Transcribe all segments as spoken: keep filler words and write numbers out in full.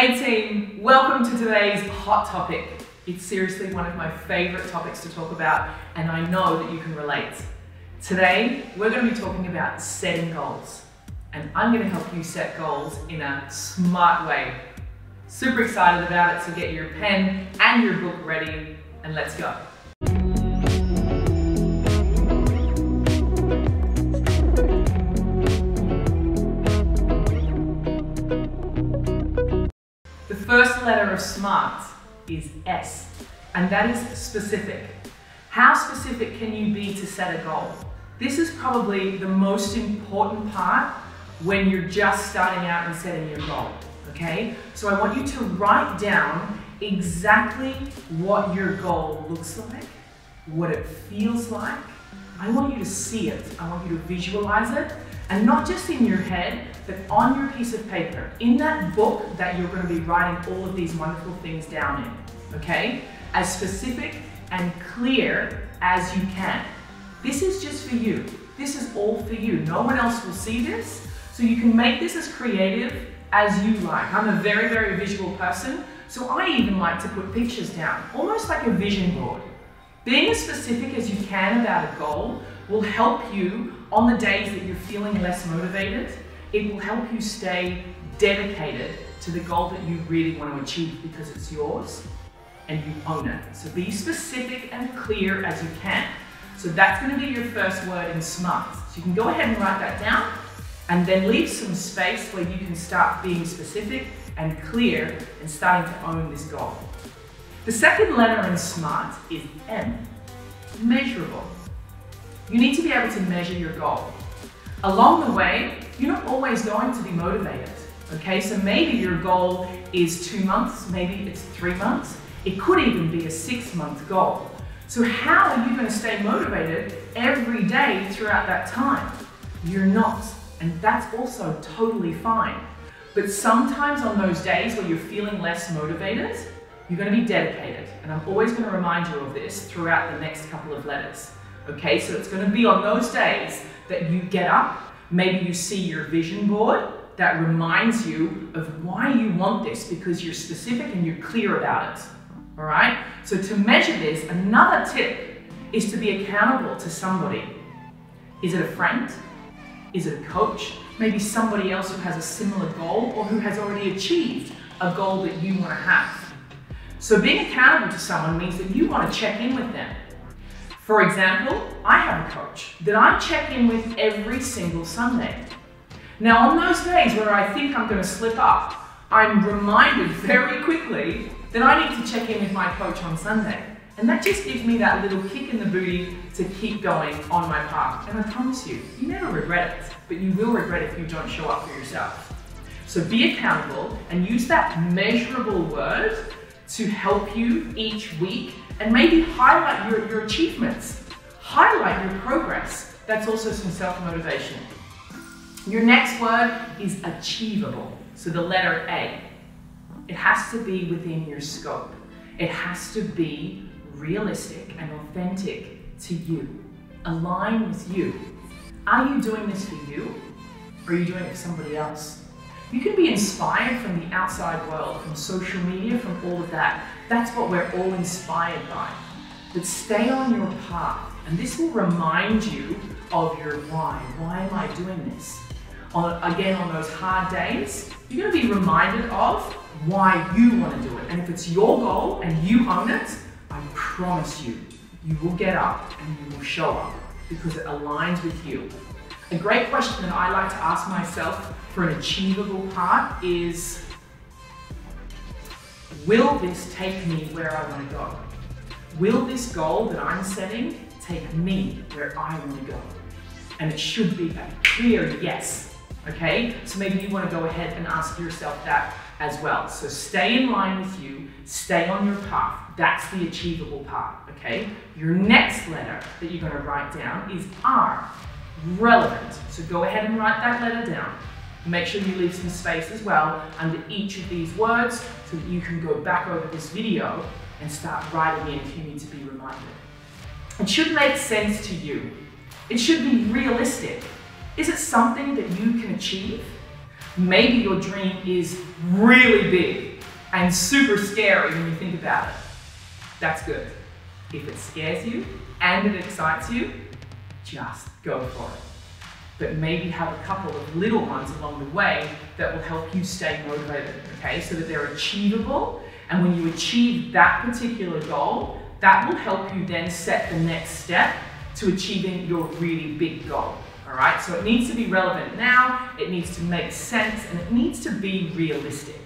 Hey team, welcome to today's hot topic. It's seriously one of my favorite topics to talk about, and I know that you can relate. Today, we're going to be talking about setting goals, and I'm going to help you set goals in a smart way. Super excited about it, so get your pen and your book ready, and let's go. First letter of SMART is S, and that is specific. How specific can you be to set a goal? This is probably the most important part when you're just starting out and setting your goal, okay? So I want you to write down exactly what your goal looks like, what it feels like. I want you to see it, I want you to visualize it, and not just in your head, but on your piece of paper, in that book that you're going to be writing all of these wonderful things down in, okay? As specific and clear as you can. This is just for you. This is all for you. No one else will see this, so you can make this as creative as you like. I'm a very, very visual person, so I even like to put pictures down, almost like a vision board. Being as specific as you can about a goal will help you on the days that you're feeling less motivated. It will help you stay dedicated to the goal that you really want to achieve because it's yours and you own it. So be specific and clear as you can. So that's going to be your first word in SMART. So you can go ahead and write that down and then leave some space where you can start being specific and clear and starting to own this goal. The second letter in SMART is M, measurable. You need to be able to measure your goal. Along the way, you're not always going to be motivated, okay? So maybe your goal is two months, maybe it's three months. It could even be a six-month goal. So how are you going to stay motivated every day throughout that time? You're not, and that's also totally fine. But sometimes on those days where you're feeling less motivated, you're going to be dedicated, and I'm always going to remind you of this throughout the next couple of letters. Okay, so it's going to be on those days that you get up, maybe you see your vision board that reminds you of why you want this because you're specific and you're clear about it, all right? So to measure this, another tip is to be accountable to somebody. Is it a friend? Is it a coach? Maybe somebody else who has a similar goal or who has already achieved a goal that you want to have. So being accountable to someone means that you want to check in with them. For example, I have a coach that I check in with every single Sunday. Now on those days where I think I'm going to slip up, I'm reminded very quickly that I need to check in with my coach on Sunday. And that just gives me that little kick in the booty to keep going on my path. And I promise you, you never regret it, but you will regret if you don't show up for yourself. So be accountable and use that measurable word to help you each week and maybe highlight your, your achievements, highlight your progress. That's also some self-motivation. Your next word is achievable, so the letter A. It has to be within your scope. It has to be realistic and authentic to you, align with you. Are you doing this for you, or are you doing it for somebody else? You can be inspired from the outside world, from social media, from all of that. That's what we're all inspired by. But stay on your path, and this will remind you of your why. Why am I doing this? On, again, on those hard days, you're going to be reminded of why you want to do it. And if it's your goal and you own it, I promise you, you will get up and you will show up because it aligns with you. A great question that I like to ask myself for an achievable part is, will this take me where I want to go? Will this goal that I'm setting take me where I want to go? And it should be a clear yes, okay? So maybe you want to go ahead and ask yourself that as well. So stay in line with you, stay on your path. That's the achievable part, okay? Your next letter that you're going to write down is R. Relevant. So go ahead and write that letter down. Make sure you leave some space as well under each of these words so that you can go back over this video and start writing in if you need to be reminded. It should make sense to you. It should be realistic. Is it something that you can achieve? Maybe your dream is really big and super scary when you think about it. That's good. If it scares you and it excites you, just go for it. But maybe have a couple of little ones along the way that will help you stay motivated, okay? So that they're achievable, and when you achieve that particular goal, that will help you then set the next step to achieving your really big goal, all right? So it needs to be relevant now, it needs to make sense, and it needs to be realistic.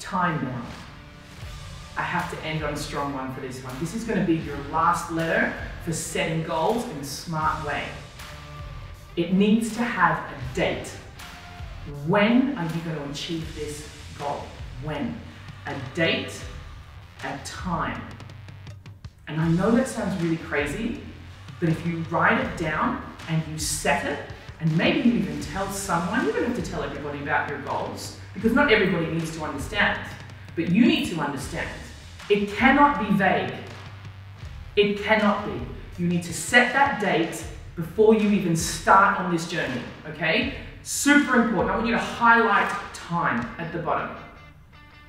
Time now. I have to end on a strong one for this one. This is going to be your last letter for setting goals in a smart way. It needs to have a date. When are you going to achieve this goal? When? A date, a time. And I know that sounds really crazy, but if you write it down and you set it, and maybe you even tell someone, you don't have to tell everybody about your goals, because not everybody needs to understand, but you need to understand. It cannot be vague. It cannot be. You need to set that date before you even start on this journey, okay? Super important. I want you to highlight time at the bottom.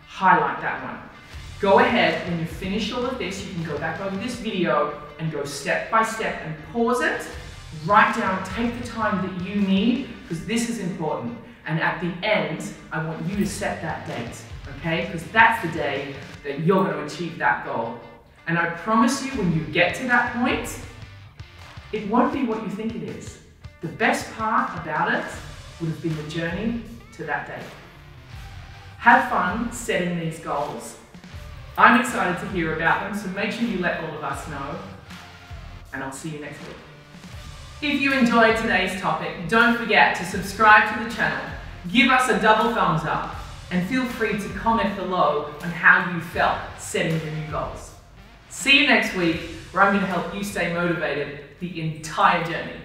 Highlight that one. Go ahead, when you finish all of this, you can go back over this video and go step by step and pause it, write down, take the time that you need, because this is important. And at the end, I want you to set that date, okay? Because that's the day that you're going to achieve that goal. And I promise you, when you get to that point, it won't be what you think it is. The best part about it would have been the journey to that day. Have fun setting these goals. I'm excited to hear about them, so make sure you let all of us know, and I'll see you next week. If you enjoyed today's topic, don't forget to subscribe to the channel, give us a double thumbs up, and feel free to comment below on how you felt setting your new goals. See you next week, where I'm going to help you stay motivated the entire journey.